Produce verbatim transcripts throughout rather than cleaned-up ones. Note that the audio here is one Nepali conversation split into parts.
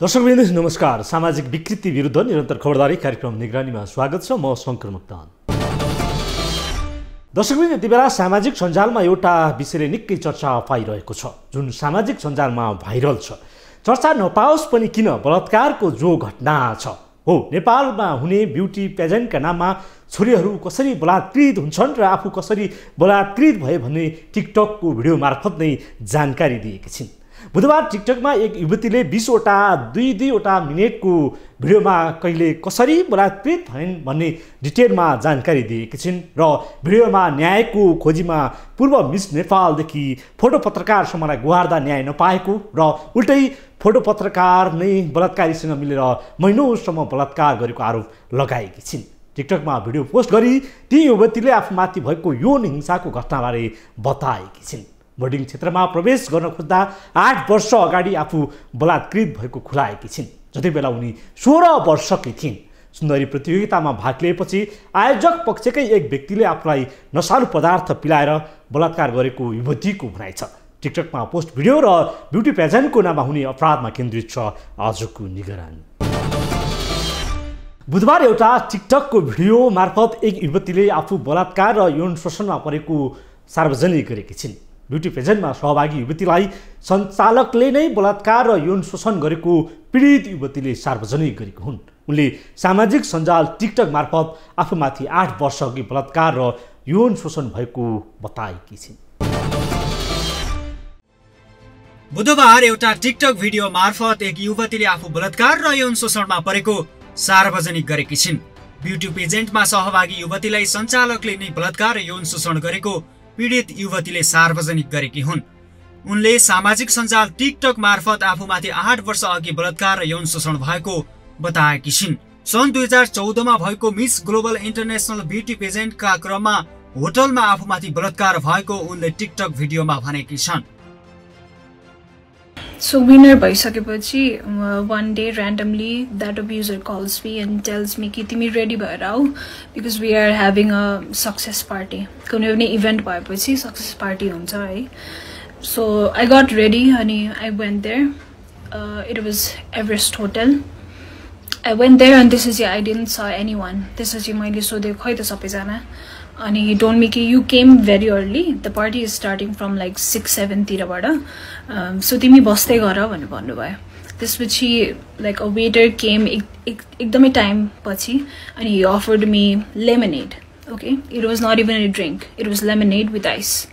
दर्शकवृन्द नमस्कार सामाजिक विकृति विरुद्ध निरन्तर खबरदारी कार्यक्रम निगरानीमा स्वागत छ म शंकर मोक्तान दर्शकवृन्द यतिबेला सामाजिक सञ्जालमा एउटा विषयले निकै चर्चा पाइरहेको छ जुन सामाजिक सञ्जालमा भाइरल छ चर्चा नपाओस् पनि किन बलात्कारको जो घटना छ हो नेपालमा हुने ब्युटी पेजेन्टका नाममा छोरीहरू कसरी बलात्कृत हुन्छन् र आफू कसरी बलात्कृत भए भन्ने टिकटकको भिडियो मार्फत नै जानकारी दिएकी छिन् बुधबार टिकटक में एक युवतीले बीसवटा दुई दुईवटा मिनेट को भिडियो में कहिले कसरी बलात्कृत भएन भन्ने डिटेल में जानकारी दिएकी छिन् र भिडियो में न्याय को खोजी में पूर्व मिस नेपालदेखि फोटो पत्रकारसम्मलाई गुहार्दा न्याय नपाएको र उल्टै फोटो पत्रकार नै बलात्कारीसँग मिलेर महिनौसम्म बलात्कार गरेको आरोप लगाएकी छिन् टिकटक में भिडियो पोस्ट गरी ती युवतीले आफूमाथि भएको यौन हिंसाको घटनाबारे बताएकी छिन् बोर्डिङ क्षेत्रमा प्रवेश गर्न खोज्दा आठ वर्ष अगाडि आफू बलात्कृत भएको खुलाएकी छिन् जतिबेला उनी सोह्र वर्षकी थिइन् सुन्दरी प्रतियोगितामा भाग लिएपछि आयोजक पक्षकै एक व्यक्तिले आफूलाई नशालु पदार्थ पिलाएर बलात्कार गरेको युवतीको भनाइ छ टिकटकमा पोस्ट भिडियो र ब्युटी पेजेन्टको नाममा हुने अपराधमा केन्द्रित छ आजको निगरानी बुधबार एउटा टिकटकको भिडियो मार्फत एक युवतीले आफू बलात्कार र यौन शोषणमा परेको सार्वजनिक गरेकी छिन् ब्युटी पेजेन्टमा सहभागी युवतीलाई सञ्चालकले नै बलात्कार र यौन शोषण गरेको पीडित युवतीले सार्वजनिक गरेको हुन् उनले सामाजिक सञ्जाल टिकटक मार्फत आफूमाथि आठ वर्षअघि बलात्कार र यौन शोषण भएको बताएकी छिन् बुधबार एउटा टिकटक भिडियो मार्फत एक युवतीले आफू बलात्कार र यौन शोषणमा परेको सार्वजनिक गरेकी छिन् ब्युटी पेजेन्टमा सहभागी युवतीलाई सञ्चालकले नै बलात्कार र यौन शोषण गरेको पीडित युवतीले सार्वजनिक गरेकी हुन् उनले सामाजिक सञ्जाल टिकटक मार्फत आफूमाथि आठ वर्ष अघि बलात्कार र यौन शोषण भएको बताएकी छिन् सन् दुई हजार चौधमा भएको मिस ग्लोबल इन्टरनेसनल ब्युटी पेजेन्टका क्रममा होटलमा आफूमाथि बलात्कार भएको उनले टिकटक भिडियोमा भनेकी छन् So winner भइसकेपछि one day randomly that abuser calls me and tells me कि तिमी ready भएर आऊ because we are having a success party कुनै पनि event भएपछि success party हुन्छ है so I got ready अनि I went there uh, it was Everest Hotel I went there and this is I didn't saw anyone this is मैले सोधेको खै त सबैजना And he told me you came very early. The party is starting from like six, seven, tira um, So timi baste gara bhanne bhannu bhayo. This which he like a waiter came ek ek ekdamai time pachi, and he offered me lemonade. Okay, it was not even a drink. It was lemonade with ice.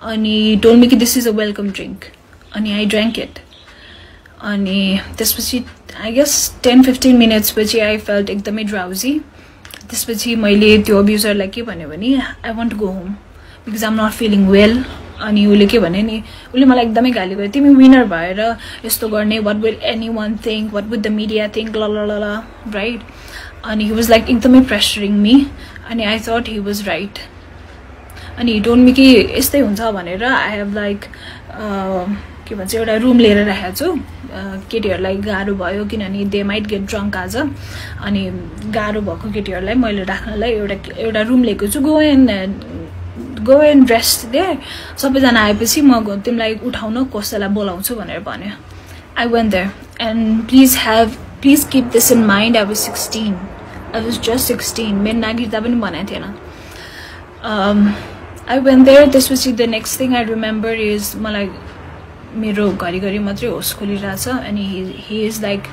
And he told me this is a welcome drink. And I drank it. And this was I guess ten, fifteen minutes which I felt ekdamai drowsy. त्यसपछि मैले त्यो अब्युजरलाई के भने भने I want to go home because I'm not feeling well अनि उले के भने नि उले मलाई एकदमै गाली गरे तिमी विनर भएर यस्तो गर्ने what will anyone think what would the media think la la la right अनि ही वाज लाइक एकदमै प्रेसरिङ मी अनि I thought he was right अनि ही टोल्ड मी कि यस्तै हुन्छ भनेर आई हैव लाइक के भन्छ एउटा रुम लिएर राखेको छु केटीहरुलाई गाह्रो भयो किनभने दे माइट गेट ड्रंक आज अनि गाह्रो भएको केटीहरुलाई मैले राख्नलाई एउटा एउटा रुम लिएको छु go and go and rest there सबैजना आएपछि म तिमीलाई उठाउन कसैलाई बोलाउँछु भनेर भन्यो I went there and please have please keep this in mind I was sixteen I was just sixteen मेरो नागिर्दा पनि भनेको थिएन आई वेन्ट देयर त्यसपछि the next thing I remember is मलाई मेरो घरिघरि मात्रै होस खोलिरहेछ अनि he is like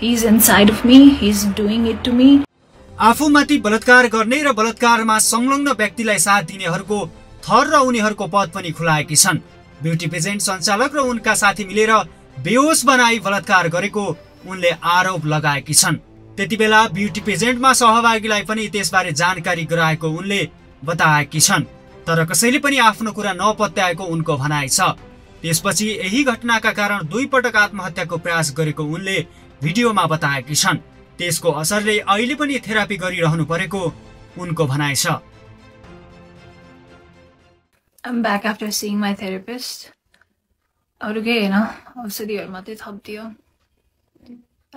he is inside of me he is doing it to me आफूमाथि बलात्कार गर्ने र बलात्कारमा संलग्न व्यक्तिलाई साथ दिनेहरुको थर र उनीहरुको पद पनि खुलाएकी छन् ब्युटी पेजेन्ट सञ्चालक र उनका साथी मिलेर बेहोस बनाई बलात्कार गरेको उनले आरोप लगाएकी छन् त्यतिबेला ब्युटी पेजेन्टमा सहभागीलाई पनि त्यसबारे जानकारी गराएको उनले बताएकी छन् तर कसैले पनि आफ्नो कुरा नपत्याएको उनको भनाइ छ त्यसपछि यही घटनाका कारण दुई पटक आत्महत्याको प्रयास गरेको उनले भिडियोमा बताएकी छन् त्यसको असरले अहिले पनि थेरापी गरिरहनु परेको उनको भनाइ छ I'm back after seeing my therapist. अरु के हैन औषधिहरु मात्रै थप्दियो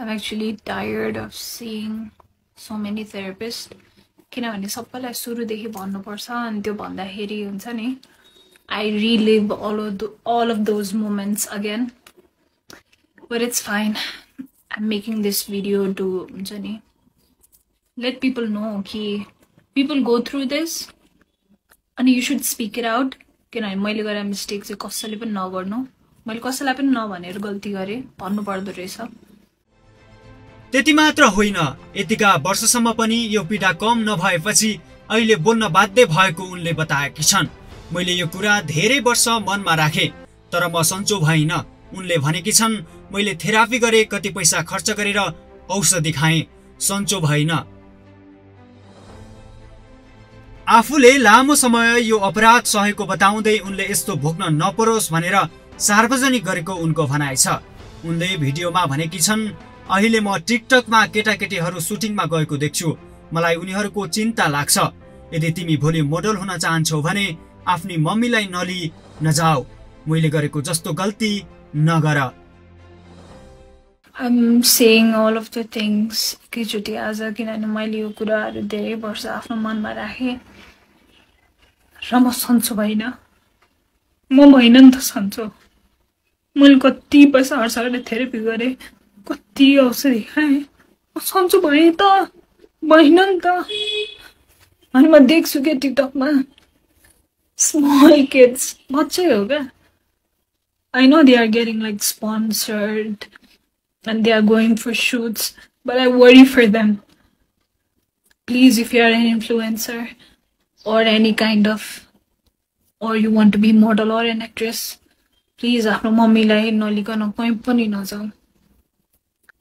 I'm actually tired of seeing so many therapists. किनभने सबैलाई सुरुदेखि भन्नुपर्छ अनि त्यो भन्दाखेरि हुन्छ नि I relive all of the, all of those moments again. But it's fine. I'm making this video to Jani, let people know that people go through this and you should speak it out. Can I make mistakes? Kasaile pani nagarnu. मैले कसैलाई पनि नभनेर गल्ती गरे भन्नु पर्दो रहेछ। त्यति मात्र होइन, यतिका वर्षसम्म पनि यो पीडा कम नभएपछि अहिले बोल्न बाध्य भएको उनले बताएकी छन्। मैले यो कुरा धेरै वर्ष मनमा राखे तर म सन्चो भइन। उनले भनेकी छन्, मैले थेरापी गरे, कति पैसा खर्च गरेर औषधि खाए, सन्चो भइन। आफूले लामो समय यो अपराध सहेको बताउँदै उनले यस्तो भोग्न नपरोस् भनेर सार्वजनिक गरेको उनको भनाइ छ। उनले भिडियोमा भनेकी छन्, अहिले म टिकटकमा केटाकेटीहरू सुटिङमा गएको देख्छु, मलाई उनीहरूको चिन्ता लाग्छ। यदि तिमी भोलि मोडल हुन चाहन्छौ भने आफ्नी मम्मीलाई नली नजाऊ, मैले गरेको जस्तो गल्ती नगर। I'm saying all of the things एकैचोटी आज, किनभने मैले यो कुराहरु धेरै वर्ष आफ्नो मनमा राखे र म सन्चो भइन। म भएन नि त सन्चो। मैले कति पैसा खर्च गरेर थेरापी गरे, कति औषधि खाएँ, सन्चो भएँ त भएन नि त। अनि म देख्छु के टिकटकमा स्मल किड्स बच्चे हो क्या, I know they are getting like sponsored and they are going for suits, but I worry for them. Please, if you are an influencer or any kind of, or you want to be model or an actress, please आफ्नो मम्मीलाई नलिकन कहीँ पनि नजाऊ।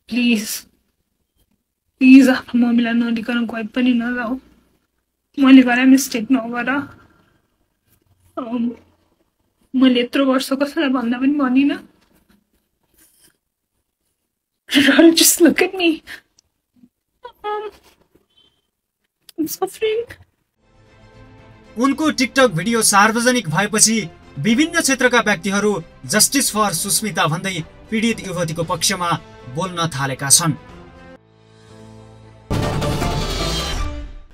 Please, please आफ्नो मम्मीलाई नलिकन कहीँ पनि नजाऊ। मैले गरे मिस्टेक नगर। मैले यत्रो वर्ष कसैलाई भन्दा पनि भनिनँ। Just look at me. Um, I'm suffering. उनको टिकटक भिडियो सार्वजनिक भएपछि विभिन्न क्षेत्रका व्यक्तिहरू जस्टिस फर सुष्मिता भन्दै पीडित युवतीको पक्षमा बोल्न थालेका छन्।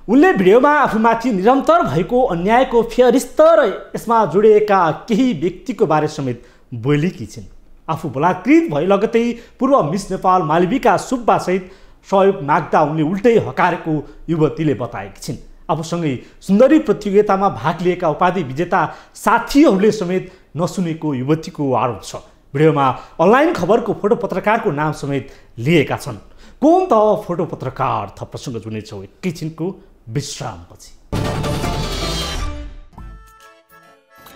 उनले भिडियोमा आफूमाथि निरन्तर भएको अन्यायको फेरिस्त र यसमा जोडिएका केही व्यक्तिको बारे समेत बोलेकी छिन्। आफू बलात्कृत भए लगतै पूर्व मिस नेपाल मालविका सुब्बा सहित सहयोग माग्दा उनले उल्टै हकारेको युवतीले बताएकी छिन्। आफूसँगै सुन्दरी प्रतियोगितामा भाग लिएका उपाधि विजेता साथीहरूले समेत नसुनेको युवतीको आरोप छ। भिडियोमा अनलाइन खबरको फोटो पत्रकारको नाम समेत लिएका छन्। कोन त फोटो पत्रकार थप्रसँग जुनेछौ एकैछिनको विश्रामपछि।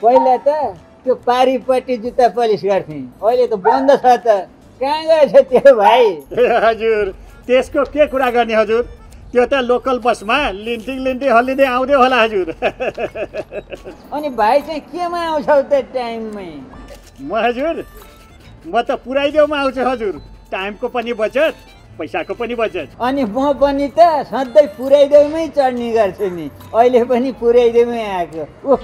पहिला त त्यो पारिपट्टि जुत्ता पलिस गर्थे, अहिले त बन्द छ त। कहाँ गएछ त्यो भाइ? हजुर, त्यसको के कुरा गर्ने हजुर, त्यो त लोकल बसमा लिन्टिङ लिन्टिङ हल्लिँदै आउँदै होला हजुर। अनि भाइ चाहिँ केमा आउँछौ त टाइममै? म हजुर, म त पुराइदेऊमा आउँछु हजुर। टाइमको पनि बचत, पैसाको पनि बचत। अनि म पनि त सधैँ पुराइदेऊमै चढ्ने गर्छु नि, अहिले पनि पुराइदेऊमै आएको। ओह,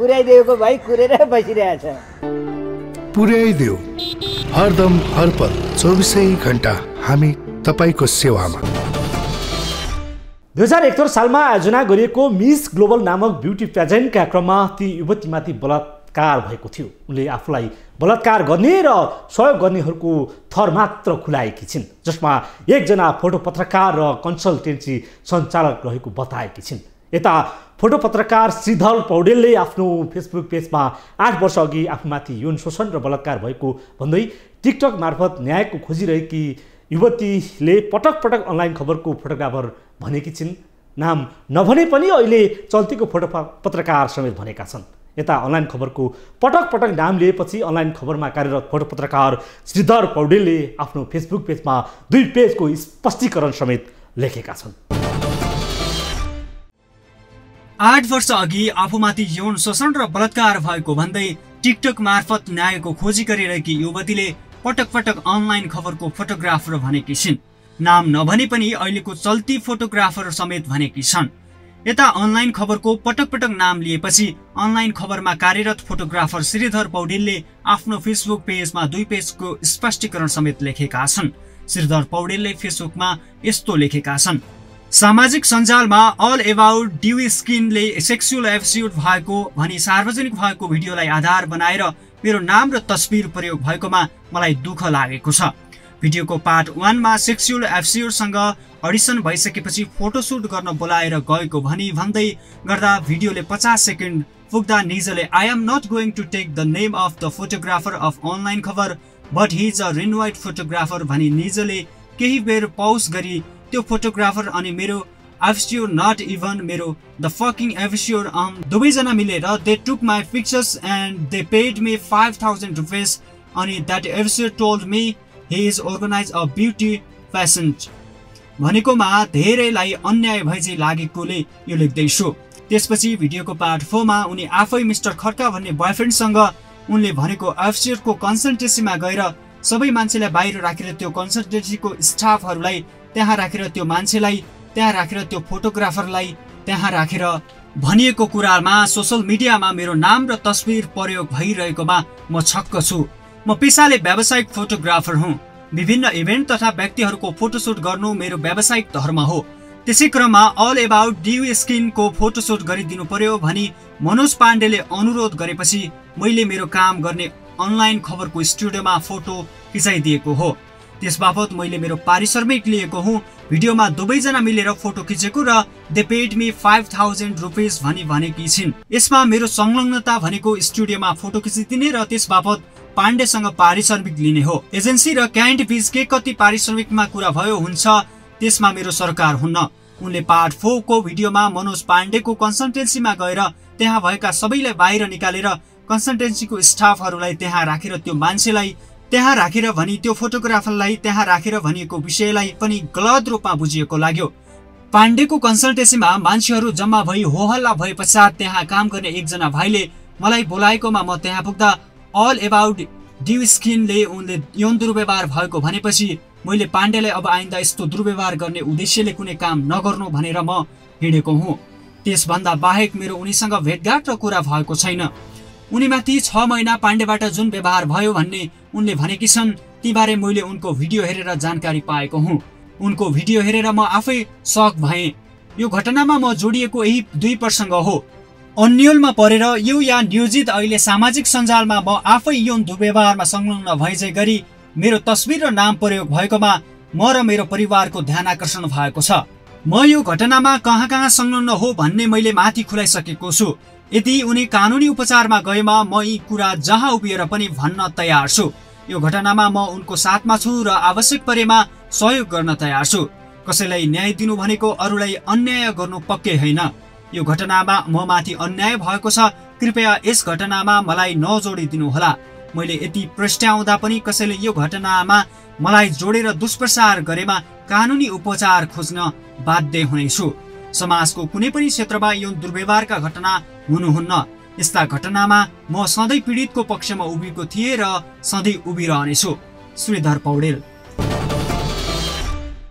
पुराइदेऊको भाइ कुरेर बसिरहेछ। पुराइदेऊ, हरदम हरपल चौबिसै घन्टा हामी तपाईँको सेवामा। दुई हजार एकहत्तर सालमा आयोजना गरिएको मिस ग्लोबल नामक ब्युटी प्याजेन्टका क्रममा ती युवतीमाथि बलात्कार भएको थियो। उनले आफूलाई बलात्कार गर्ने र सहयोग गर्नेहरूको थर मात्र खुलाएकी छिन्, जसमा एकजना फोटो पत्रकार र कन्सल्टेन्सी सञ्चालक रहेको बताएकी छिन्। यता फोटो पत्रकार श्रीधर पौडेलले आफ्नो फेसबुक पेजमा आठ वर्ष अघि आफूमाथि यौन शोषण र बलात्कार भएको भन्दै टिकटक मार्फत न्यायको खोजिरहेकी युवतीले पटक पटक अनलाइन खबरको फोटोग्राफर भनेकी छिन्। नाम नभने पनि अहिले चल्तीको फोटो पत्रकार समेत भनेका छन्। यता अनलाइन खबरको पटक पटक नाम लिएपछि अनलाइन खबरमा कार्यरत फोटो पत्रकार श्रीधर पौडेलले आफ्नो फेसबुक पेजमा दुई पेजको स्पष्टीकरण समेत लेखेका छन्। आठ वर्ष अघि आफूमाथि यौन शोषण र बलात्कार भएको भन्दै टिकटक मार्फत न्यायको खोजी गरिरहेकी युवतीले पटक पटक अनलाइन खबरको फोटोग्राफर भनेकी छिन्। नाम नभने पनि अहिलेको चल्ती फोटोग्राफर समेत भनेकी छन्। यता अनलाइन खबरको पटक पटक नाम लिएपछि अनलाइन खबरमा कार्यरत फोटोग्राफर श्रीधर पौडेलले आफ्नो फेसबुक पेजमा दुई पेजको स्पष्टीकरण समेत लेखेका छन्। श्रीधर पौडेलले फेसबुकमा यस्तो लेखेका छन्, सामाजिक सञ्जालमा अल एबाउट ड्यु स्किनले सेक्सुअल एब्युज भएको भनी सार्वजनिक भएको भिडियोलाई आधार बनाएर मेरो नाम र तस्बिर प्रयोग भएकोमा मलाई दुःख लागेको छ। भिडियोको पार्ट एक मा सेक्सुअल एफसीओ सँग अडिसन भइसकेपछि फोटोशूट गर्न बोलाएर गएको भनी भन्दै गर्दा भिडियोले पचास सेकेन्ड पुग्दा निजले I am not going to take the name of the photographer of online cover but he is a renowned photographer भनी निजले केही बेर पौज गरी त्यो फोटोग्राफर अनि मेरो एफसीओ नॉट इवन मेरो द फकिङ एफसीओ आम दुबै जना मिलेर they took my pictures and they paid me five thousand रुपैयाँ अनि that FCO told me he is organized a beauty pageant भनेकोमा धेरैलाई अन्याय भइजै लागेकोले यो लेख्दै छु। त्यसपछि भिडियोको पार्ट चार मा उनी आफै मिस्टर खड्का भन्ने बॉयफ्रेन्ड सँग उनले भनेको एफसीओ को कन्सल्टेन्सीमा गएर सबै मान्छेलाई बाहिर राखेर त्यो कन्सल्टेन्सीको स्टाफहरुलाई त्यहाँ राखेर त्यो मान्छेलाई त्यहाँ राखेर त्यो फोटोग्राफरलाई त्यहाँ राखेर भनिएको कुरामा सोशल मिडियामा मेरो नाम र तस्बिर प्रयोग भइरहेकोमा म छक्क छु। म पेशाले व्यावसायिक फोटोग्राफर हुँ। विभिन्न इभेन्ट तथा व्यक्तिहरुको फोटोशूट गर्नु मेरो व्यावसायिक धर्म हो। त्यसै क्रममा अल अबाउट ड्यू स्किन को फोटोशूट गरिदिनु पर्यो भनी मनोज पाण्डेले अनुरोध गरेपछि मैले मेरो काम गर्ने अनलाइन खबरको स्टुडियोमा फोटो खिचाइदिएको हो। त्यसबापत मैले मेरो पारिश्रमिक लिएको हुँ। भिडियोमा दुबै जना मिलेर फोटो खिचेको र they paid me five thousand रुपैयाँ भनी भनेकी छिन्। यसमा मेरो संलग्नता भनेको स्टुडियोमा फोटो खिचिदिने र त्यसबापत पाण्डेसँग पारिश्रमिक लिने हो। एजेन्सी र क्लाइन्ट बीच के कति पारिश्रमिकमा कुरा भयो हुन्छ त्यसमा मेरो सरकार हुन्न। उनले पार्ट चार को भिडियोमा मनोज पाण्डेको कन्सल्टेन्सीमा गएर त्यहाँ भएका सबैलाई बाहिर निकालेर कन्सल्टेन्सीको स्टाफहरुलाई त्यहाँ राखेर त्यो मान्छेलाई त्यहाँ राखेर भनी त्यो फोटोग्राफरलाई त्यहाँ राखेर भनिएको विषयलाई पनि गलत रूपमा बुझिएको लाग्यो। पाण्डेको कन्सल्टेन्सीमा मान्छेहरु जम्मा भई होहल्ला भएपश्चात त्यहाँ काम गर्ने एकजना भाइले मलाई बोलाएकोमा म त्यहाँ पुग्दा अल अबाउट ड्यू स्किनले उनले यौन दुर्व्यवहार भएको भनेपछि मैले पाण्डेलाई अब आइन्दा यस्तो दुर्व्यवहार गर्ने उद्देश्यले कुनै काम नगर्नु भनेर म हिँडेको हुँ। त्यसभन्दा बाहेक मेरो उनीसँग भेटघाट र कुरा भएको छैन। उनीमाथि छ महिना पाण्डेबाट जुन व्यवहार भयो भन्ने उनले भनेकी छन् तीबारे मैले उनको भिडियो हेरेर जानकारी पाएको हुँ। उनको भिडियो हेरेर म आफै शक भएँ। यो घटनामा म जोडिएको यही दुई प्रसङ्ग हो। अन्यलमा परेर यो या नियोजित अहिले सामाजिक सञ्जालमा म आफै यौन दुर्व्यवहारमा संलग्न भइजै गरी मेरो तस्बिर र नाम प्रयोग भएकोमा म र मेरो परिवारको ध्यान आकर्षण भएको छ। म यो घटनामा कहाँ कहाँ संलग्न हो भन्ने मैले माथि खुलाइसकेको छु। यदि उनी कानुनी उपचारमा गएमा म यी कुरा जहाँ उभिएर पनि भन्न तयार छु। यो घटनामा म उनको साथमा छु र आवश्यक परेमा सहयोग गर्न तयार छु। कसैलाई न्याय दिनु भनेको अरूलाई अन्याय गर्नु पक्कै होइन। यो घटनामा म माथि अन्याय भएको छ। कृपया यस घटनामा मलाई नजोडिदिनु होला। मैले यति प्रस्ताउँदा पनि कसैले यो घटनामा मलाई जोडेर दुष्प्रचार गरेमा कानुनी उपचार खोज्न बाध्य हुनेछु। समाजको कुनै पनि क्षेत्रमा यौन दुर्व्यवहारका घटना हुनुहुन्न। यस्ता घटनामा म सधैँ पीडितको पक्षमा उभिएको थिएँ र सधैँ उभिरहनेछु। श्रीधर पौडेल।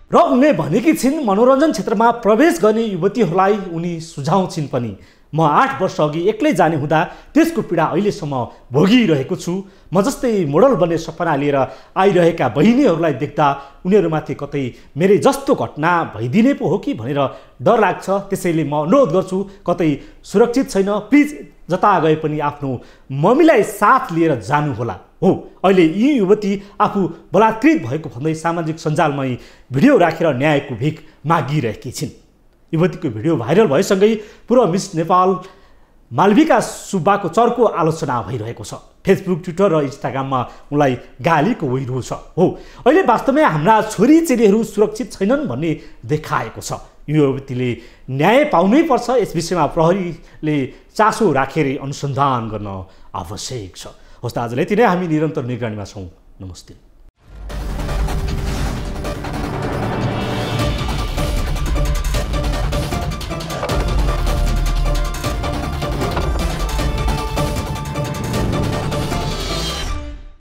र उनले भनेकी छिन् मनोरञ्जन क्षेत्रमा प्रवेश गर्ने युवतीहरूलाई उनी सुझाउँछिन् पनि म आठ वर्ष अघि एक्लै जाने हुँदा त्यसको पीडा अहिलेसम्म भोगिरहेको छु। म जस्तै मोडल बन्ने सपना लिएर आइरहेका बहिनीहरूलाई देख्दा उनीहरूमाथि कतै मेरो जस्तो घटना भइदिने पो हो कि भनेर डर लाग्छ। त्यसैले म अनुरोध गर्छु कतै सुरक्षित छैन, प्लिज जता गए पनि आफ्नो मम्मीलाई साथ लिएर जानुहोला। हो, अहिले यी युवती आफू बलात्कृत भएको भन्दै सामाजिक सञ्जालमै भिडियो राखेर न्यायको भिख मागिरहेकी छिन्। युवतीको भिडियो भाइरल भएसँगै पूर्व मिस नेपाल मालविका सुब्बाको चर्को आलोचना भइरहेको छ। फेसबुक, ट्विटर र इन्स्टाग्राममा उनलाई गालीको वैरो छ। हो, अहिले वास्तवमै हाम्रा छोरी चेलीहरू सुरक्षित छैनन् भन्ने देखाएको छ। यो युवतीले न्याय पाउनै पर्छ। यस विषयमा प्रहरीले चासो राखेर अनुसन्धान गर्न आवश्यक छ। होस् त, आजलाई यति नै। हामी निरन्तर निगरानीमा छौँ। नमस्ते।